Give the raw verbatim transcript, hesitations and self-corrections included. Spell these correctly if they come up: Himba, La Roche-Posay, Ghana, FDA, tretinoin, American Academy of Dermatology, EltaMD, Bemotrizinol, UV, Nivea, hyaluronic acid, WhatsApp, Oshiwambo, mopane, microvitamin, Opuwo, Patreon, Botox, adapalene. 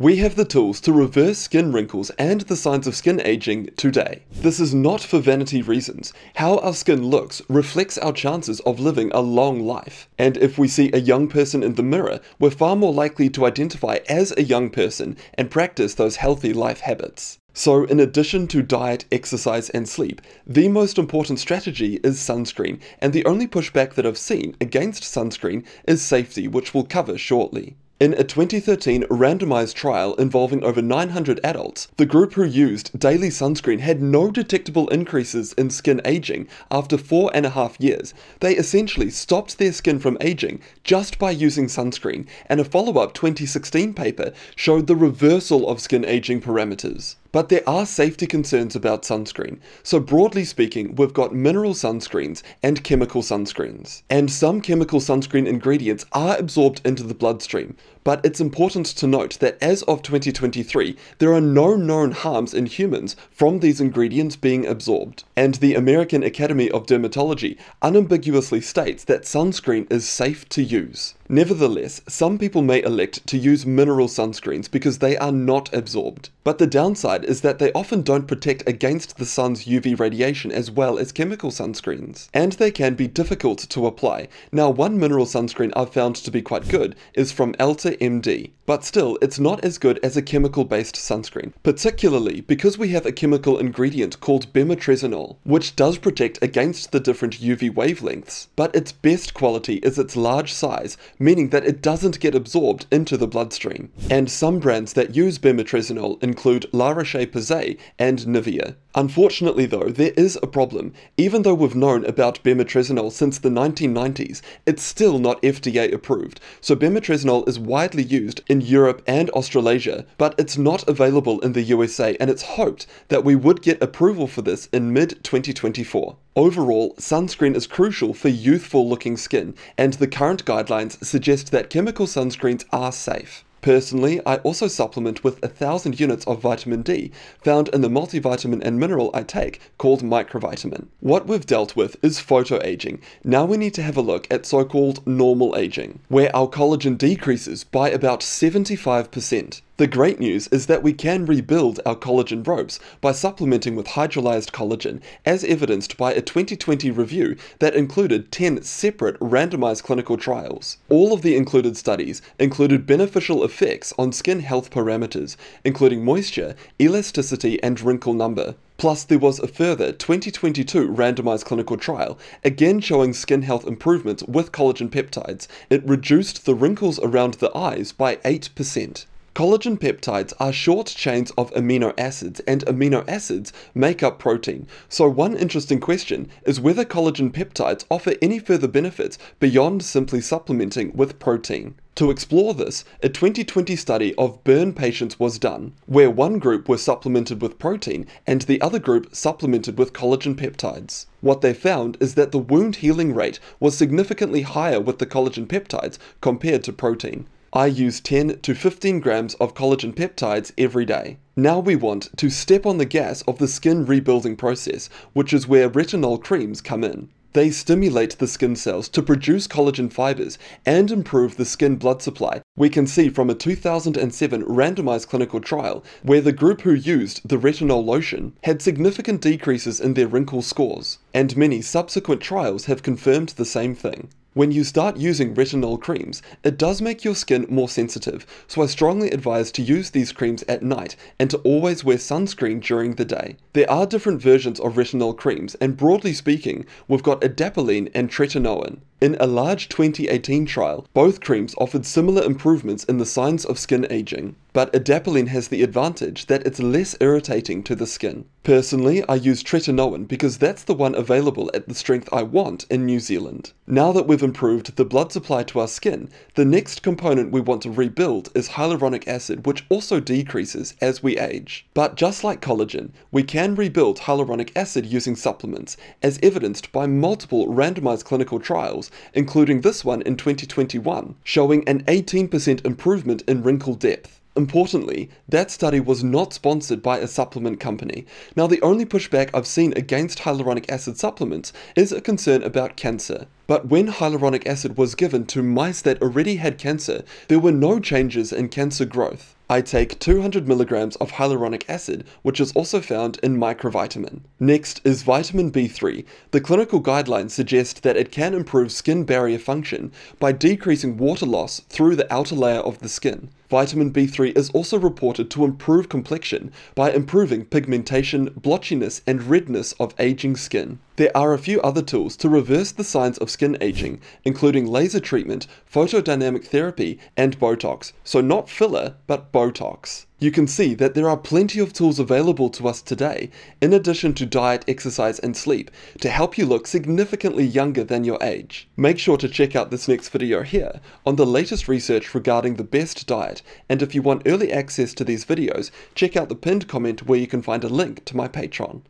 We have the tools to reverse skin wrinkles and the signs of skin aging today. This is not for vanity reasons. How our skin looks reflects our chances of living a long life. And if we see a young person in the mirror, we're far more likely to identify as a young person and practice those healthy life habits. So in addition to diet, exercise and sleep, the most important strategy is sunscreen, and the only pushback that I've seen against sunscreen is safety, which we'll cover shortly. In a twenty thirteen randomized trial involving over nine hundred adults, the group who used daily sunscreen had no detectable increases in skin aging after four and a half years. They essentially stopped their skin from aging just by using sunscreen, and a follow-up twenty sixteen paper showed the reversal of skin aging parameters. But there are safety concerns about sunscreen. So broadly speaking, we've got mineral sunscreens and chemical sunscreens. And some chemical sunscreen ingredients are absorbed into the bloodstream. But it's important to note that as of twenty twenty-three, there are no known harms in humans from these ingredients being absorbed. And the American Academy of Dermatology unambiguously states that sunscreen is safe to use. Nevertheless, some people may elect to use mineral sunscreens because they are not absorbed. But the downside is that they often don't protect against the sun's U V radiation as well as chemical sunscreens. And they can be difficult to apply. Now, one mineral sunscreen I've found to be quite good is from EltaMD. But still, it's not as good as a chemical-based sunscreen, particularly because we have a chemical ingredient called bemotrizinol, which does protect against the different U V wavelengths, but its best quality is its large size, meaning that it doesn't get absorbed into the bloodstream. And some brands that use bemotrizinol include La Roche-Posay and Nivea. Unfortunately though, there is a problem. Even though we've known about bemotrizinol since the nineteen nineties, it's still not F D A approved, so bemotrizinol is widely used in Europe and Australasia, but it's not available in the U S A, and it's hoped that we would get approval for this in mid twenty twenty-four. Overall, sunscreen is crucial for youthful looking skin, and the current guidelines suggest that chemical sunscreens are safe. Personally, I also supplement with one thousand units of vitamin D, found in the multivitamin and mineral I take called microvitamin. What we've dealt with is photoaging. Now we need to have a look at so-called normal aging, where our collagen decreases by about seventy-five percent. The great news is that we can rebuild our collagen ropes by supplementing with hydrolyzed collagen, as evidenced by a twenty twenty review that included ten separate randomized clinical trials. All of the included studies included beneficial effects on skin health parameters, including moisture, elasticity, and wrinkle number. Plus, there was a further twenty twenty-two randomized clinical trial, again showing skin health improvements with collagen peptides. It reduced the wrinkles around the eyes by eight percent. Collagen peptides are short chains of amino acids, and amino acids make up protein. So one interesting question is whether collagen peptides offer any further benefits beyond simply supplementing with protein. To explore this, a twenty twenty study of burn patients was done, where one group were supplemented with protein and the other group supplemented with collagen peptides. What they found is that the wound healing rate was significantly higher with the collagen peptides compared to protein. I use ten to fifteen grams of collagen peptides every day. Now we want to step on the gas of the skin rebuilding process, which is where retinol creams come in. They stimulate the skin cells to produce collagen fibers and improve the skin blood supply. We can see from a two thousand seven randomized clinical trial where the group who used the retinol lotion had significant decreases in their wrinkle scores, and many subsequent trials have confirmed the same thing. When you start using retinol creams, it does make your skin more sensitive, so I strongly advise to use these creams at night and to always wear sunscreen during the day. There are different versions of retinol creams, and broadly speaking, we've got adapalene and tretinoin. In a large twenty eighteen trial, both creams offered similar improvements in the signs of skin aging, but adapalene has the advantage that it's less irritating to the skin. Personally, I use tretinoin because that's the one available at the strength I want in New Zealand. Now that we've improved the blood supply to our skin, the next component we want to rebuild is hyaluronic acid, which also decreases as we age. But just like collagen, we can rebuild hyaluronic acid using supplements, as evidenced by multiple randomized clinical trials, including this one in twenty twenty-one, showing an eighteen percent improvement in wrinkle depth. Importantly, that study was not sponsored by a supplement company. Now, the only pushback I've seen against hyaluronic acid supplements is a concern about cancer. But when hyaluronic acid was given to mice that already had cancer, there were no changes in cancer growth. I take two hundred milligrams of hyaluronic acid, which is also found in microvitamin. Next is vitamin B three. The clinical guidelines suggest that it can improve skin barrier function by decreasing water loss through the outer layer of the skin. Vitamin B three is also reported to improve complexion by improving pigmentation, blotchiness, and redness of aging skin. There are a few other tools to reverse the signs of skin aging, including laser treatment, photodynamic therapy, and Botox. So not filler, but Botox. You can see that there are plenty of tools available to us today, in addition to diet, exercise, and sleep, to help you look significantly younger than your age. Make sure to check out this next video here on the latest research regarding the best diet. And if you want early access to these videos, check out the pinned comment where you can find a link to my Patreon.